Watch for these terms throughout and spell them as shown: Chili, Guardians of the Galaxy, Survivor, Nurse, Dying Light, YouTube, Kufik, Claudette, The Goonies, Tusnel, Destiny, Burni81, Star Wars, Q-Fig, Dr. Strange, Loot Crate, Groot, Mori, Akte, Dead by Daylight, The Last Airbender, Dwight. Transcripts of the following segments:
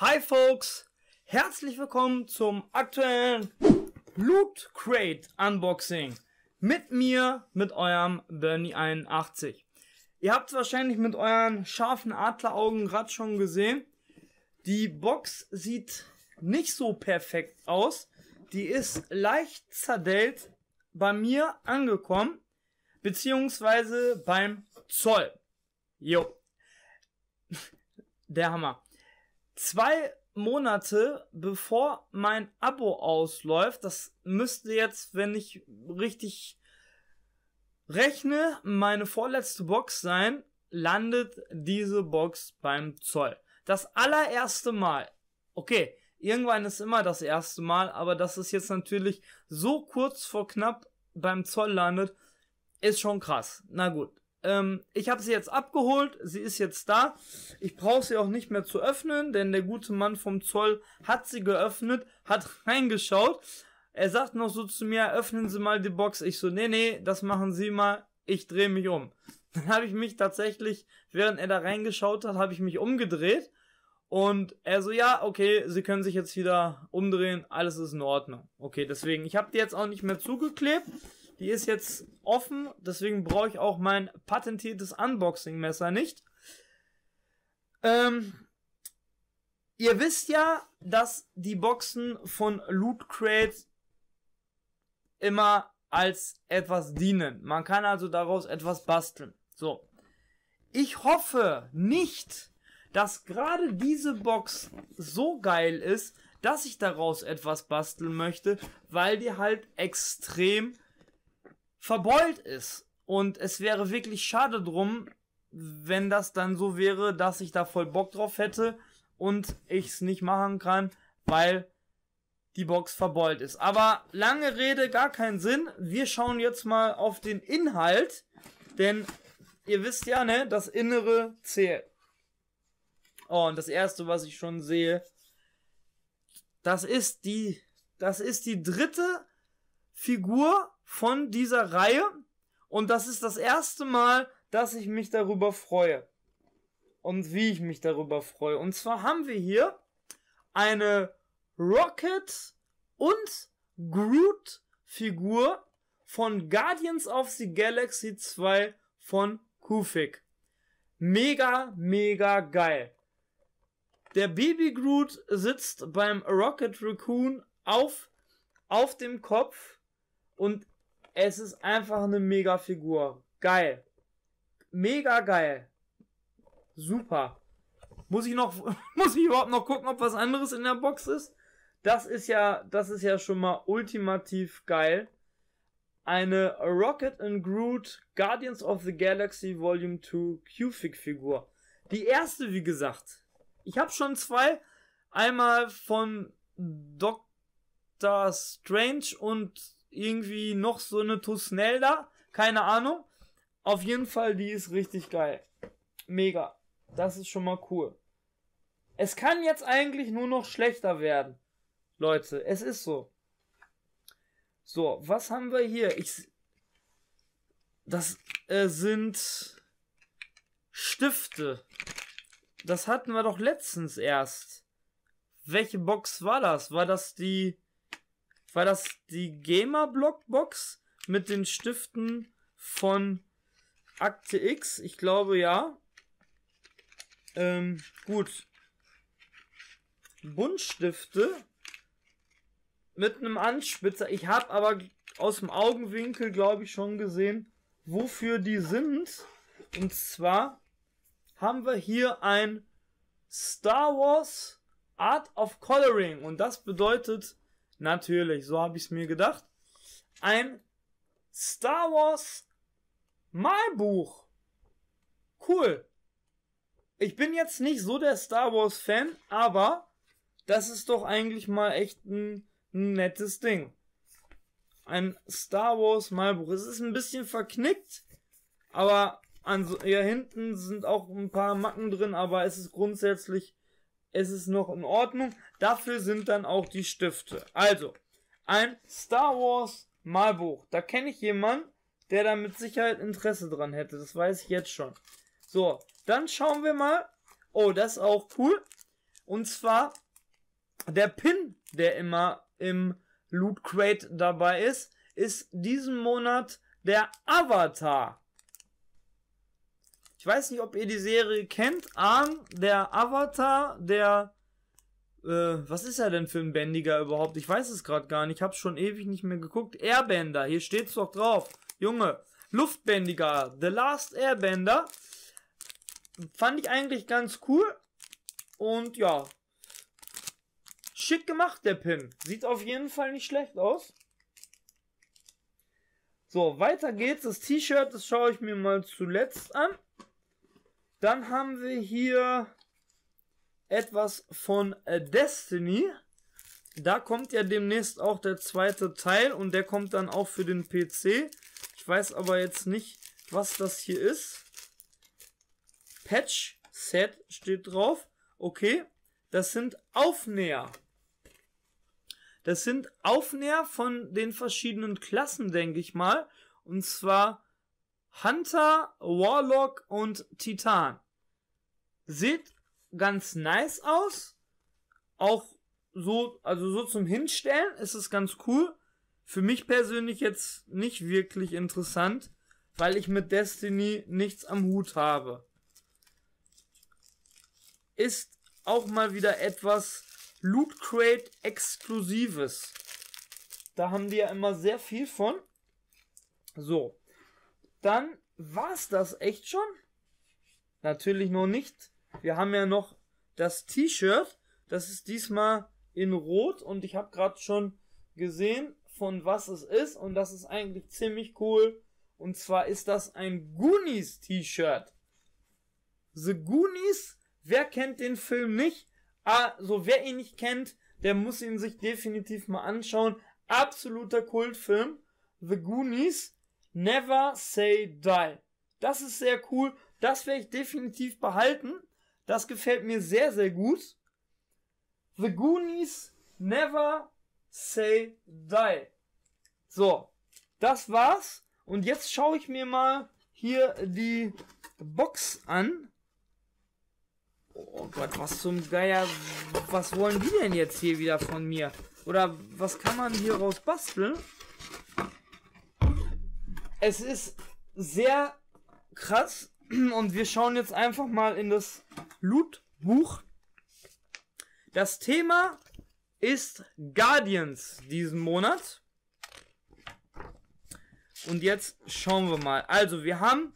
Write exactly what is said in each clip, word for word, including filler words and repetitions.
Hi Folks, herzlich willkommen zum aktuellen Loot Crate Unboxing mit mir, mit eurem Burni einundachtzig. Ihr habt es wahrscheinlich mit euren scharfen Adleraugen gerade schon gesehen. Die Box sieht nicht so perfekt aus. Die ist leicht zerdellt bei mir angekommen, beziehungsweise beim Zoll. Jo, der Hammer. Zwei Monate bevor mein Abo ausläuft, das müsste jetzt, wenn ich richtig rechne, meine vorletzte Box sein, landet diese Box beim Zoll. Das allererste Mal. Okay, irgendwann ist immer das erste Mal, aber dass es jetzt natürlich so kurz vor knapp beim Zoll landet, ist schon krass. Na gut. Ähm, ich habe sie jetzt abgeholt, sie ist jetzt da. Ich brauche sie auch nicht mehr zu öffnen, denn der gute Mann vom Zoll hat sie geöffnet, hat reingeschaut. Er sagt noch so zu mir, öffnen Sie mal die Box. Ich so, nee, nee, das machen Sie mal, ich drehe mich um. Dann habe ich mich tatsächlich, während er da reingeschaut hat, habe ich mich umgedreht. Und er so, ja, okay, Sie können sich jetzt wieder umdrehen, alles ist in Ordnung. Okay, deswegen, ich habe die jetzt auch nicht mehr zugeklebt. Die ist jetzt offen, deswegen brauche ich auch mein patentiertes Unboxing-Messer nicht. Ähm, ihr wisst ja, dass die Boxen von Loot Crate immer als etwas dienen. Man kann also daraus etwas basteln. So, ich hoffe nicht, dass gerade diese Box so geil ist, dass ich daraus etwas basteln möchte, weil die halt extrem verbeult ist. Und es wäre wirklich schade drum, wenn das dann so wäre, dass ich da voll Bock drauf hätte und ich es nicht machen kann, weil die Box verbeult ist. Aber lange Rede, gar keinen Sinn. Wir schauen jetzt mal auf den Inhalt, denn ihr wisst ja, ne, das Innere zählt. Oh, und das erste, was ich schon sehe, das ist die, das ist die dritte Figur von dieser Reihe und das ist das erste Mal, dass ich mich darüber freue und wie ich mich darüber freue. Und zwar haben wir hier eine Rocket und Groot Figur von Guardians of the Galaxy zwei von Kufik. Mega, mega geil. Der Baby Groot sitzt beim Rocket Raccoon auf, auf dem Kopf und es ist einfach eine mega Figur. Geil. Mega geil. Super. Muss ich noch, muss ich überhaupt noch gucken, ob was anderes in der Box ist? Das ist ja, das ist ja schon mal ultimativ geil. Eine Rocket and Groot Guardians of the Galaxy Volume zwei Q-Fig Figur. Die erste, wie gesagt. Ich habe schon zwei. Einmal von Doktor Strange und irgendwie noch so eine Tusnel da, keine Ahnung. Auf jeden Fall, die ist richtig geil. Mega. Das ist schon mal cool. Es kann jetzt eigentlich nur noch schlechter werden. Leute, es ist so. So, was haben wir hier? Ich, das äh, sind Stifte. Das hatten wir doch letztens erst. Welche Box war das? War das die... War das die Gamer-Block-Box mit den Stiften von Akte? Ich glaube, ja. Ähm, gut. Buntstifte mit einem Anspitzer. Ich habe aber aus dem Augenwinkel, glaube ich, schon gesehen, wofür die sind. Und zwar haben wir hier ein Star Wars Art of Coloring. Und das bedeutet... Natürlich, so habe ich es mir gedacht. Ein Star Wars Malbuch. Cool. Ich bin jetzt nicht so der Star Wars Fan, aber das ist doch eigentlich mal echt ein nettes Ding. Ein Star Wars Malbuch. Es ist ein bisschen verknickt, aber an so, hier hinten sind auch ein paar Macken drin, aber es ist grundsätzlich... Es ist noch in Ordnung. Dafür sind dann auch die Stifte. Also, ein Star Wars Malbuch. Da kenne ich jemanden, der da mit Sicherheit Interesse dran hätte. Das weiß ich jetzt schon. So, dann schauen wir mal. Oh, das ist auch cool. Und zwar der Pin, der immer im Loot Crate dabei ist, ist diesen Monat der Avatar. Ich weiß nicht, ob ihr die Serie kennt. Arn, der Avatar, der... Äh, was ist er denn für ein Bändiger überhaupt? Ich weiß es gerade gar nicht. Ich habe schon ewig nicht mehr geguckt. Airbender, hier steht's doch drauf. Junge, Luftbändiger, The Last Airbender. Fand ich eigentlich ganz cool. Und ja, schick gemacht, der Pin. Sieht auf jeden Fall nicht schlecht aus. So, weiter geht's. Das T-Shirt, das schaue ich mir mal zuletzt an. Dann haben wir hier etwas von Destiny. Da kommt ja demnächst auch der zweite Teil und der kommt dann auch für den P C. Ich weiß aber jetzt nicht, was das hier ist. Patch Set steht drauf. Okay, das sind Aufnäher. Das sind Aufnäher von den verschiedenen Klassen, denke ich mal. Und zwar Hunter, Warlock und Titan. Seht ganz nice aus. Auch so, also so zum Hinstellen ist es ganz cool. Für mich persönlich jetzt nicht wirklich interessant, weil ich mit Destiny nichts am Hut habe. Ist auch mal wieder etwas Loot Crate Exklusives. Da haben die ja immer sehr viel von. So. Dann war's das echt schon? Natürlich noch nicht. Wir haben ja noch das T-Shirt. Das ist diesmal in Rot und ich habe gerade schon gesehen, von was es ist. Und das ist eigentlich ziemlich cool. Und zwar ist das ein Goonies T-Shirt. The Goonies, wer kennt den Film nicht? Also wer ihn nicht kennt, der muss ihn sich definitiv mal anschauen. Absoluter Kultfilm. The Goonies, Never Say Die. Das ist sehr cool. Das werde ich definitiv behalten. Das gefällt mir sehr, sehr gut. The Goonies, Never Say Die. So, das war's. Und jetzt schaue ich mir mal hier die Box an. Oh Gott, was zum Geier. Was wollen die denn jetzt hier wieder von mir? Oder was kann man hier raus basteln? Es ist sehr krass. Und wir schauen jetzt einfach mal in das Loot-Buch. Das Thema ist Guardians diesen Monat. Und jetzt schauen wir mal. Also wir haben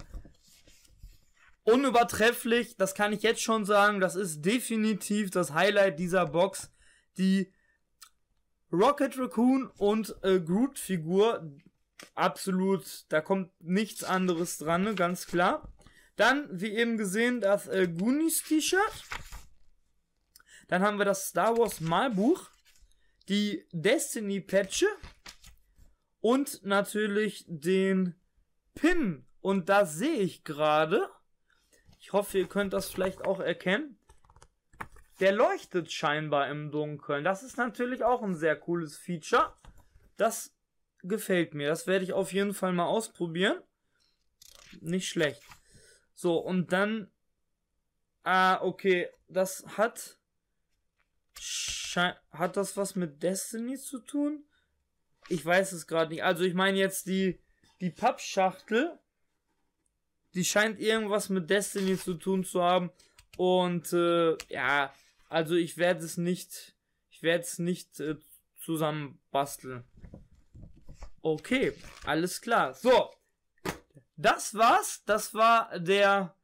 unübertrefflich, das kann ich jetzt schon sagen, das ist definitiv das Highlight dieser Box, die Rocket Raccoon und äh, Groot-Figur. Absolut, da kommt nichts anderes dran, ne? Ganz klar. Dann, wie eben gesehen, das äh, Goonies-T-Shirt. Dann haben wir das Star Wars Malbuch. Die Destiny-Patche. Und natürlich den Pin. Und da sehe ich gerade, ich hoffe, ihr könnt das vielleicht auch erkennen, der leuchtet scheinbar im Dunkeln. Das ist natürlich auch ein sehr cooles Feature. Das gefällt mir. Das werde ich auf jeden Fall mal ausprobieren. Nicht schlecht. So, und dann, ah, okay, das hat, hat das was mit Destiny zu tun? Ich weiß es gerade nicht. Also ich meine jetzt die, die Pappschachtel, die scheint irgendwas mit Destiny zu tun zu haben. Und, äh, ja, also ich werde es nicht, ich werde es nicht äh, zusammen basteln. Okay, alles klar. So. Das war's, das war der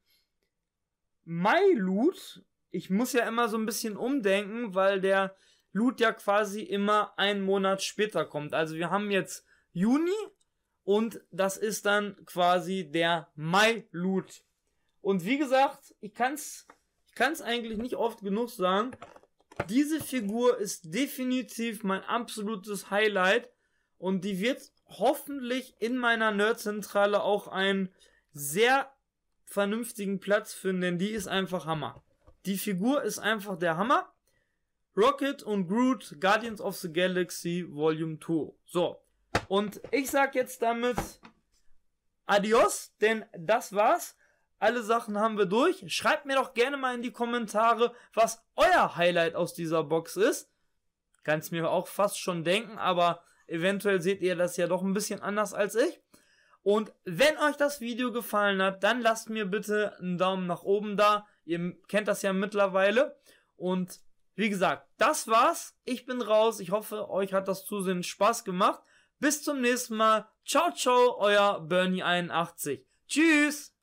Mai-Loot. Ich muss ja immer so ein bisschen umdenken, weil der Loot ja quasi immer einen Monat später kommt. Also wir haben jetzt Juni und das ist dann quasi der Mai-Loot. Und wie gesagt, ich kann's, ich kann's eigentlich nicht oft genug sagen, diese Figur ist definitiv mein absolutes Highlight und die wird hoffentlich in meiner Nerdzentrale auch einen sehr vernünftigen Platz finden, denn die ist einfach Hammer. Die Figur ist einfach der Hammer. Rocket und Groot, Guardians of the Galaxy Volume zwei. So, und ich sag jetzt damit Adios, denn das war's. Alle Sachen haben wir durch. Schreibt mir doch gerne mal in die Kommentare, was euer Highlight aus dieser Box ist. Kann's mir auch fast schon denken, aber eventuell seht ihr das ja doch ein bisschen anders als ich. Und wenn euch das Video gefallen hat, dann lasst mir bitte einen Daumen nach oben da. Ihr kennt das ja mittlerweile. Und wie gesagt, das war's. Ich bin raus. Ich hoffe, euch hat das Zusehen Spaß gemacht. Bis zum nächsten Mal. Ciao, ciao, euer Burni einundachtzig. Tschüss!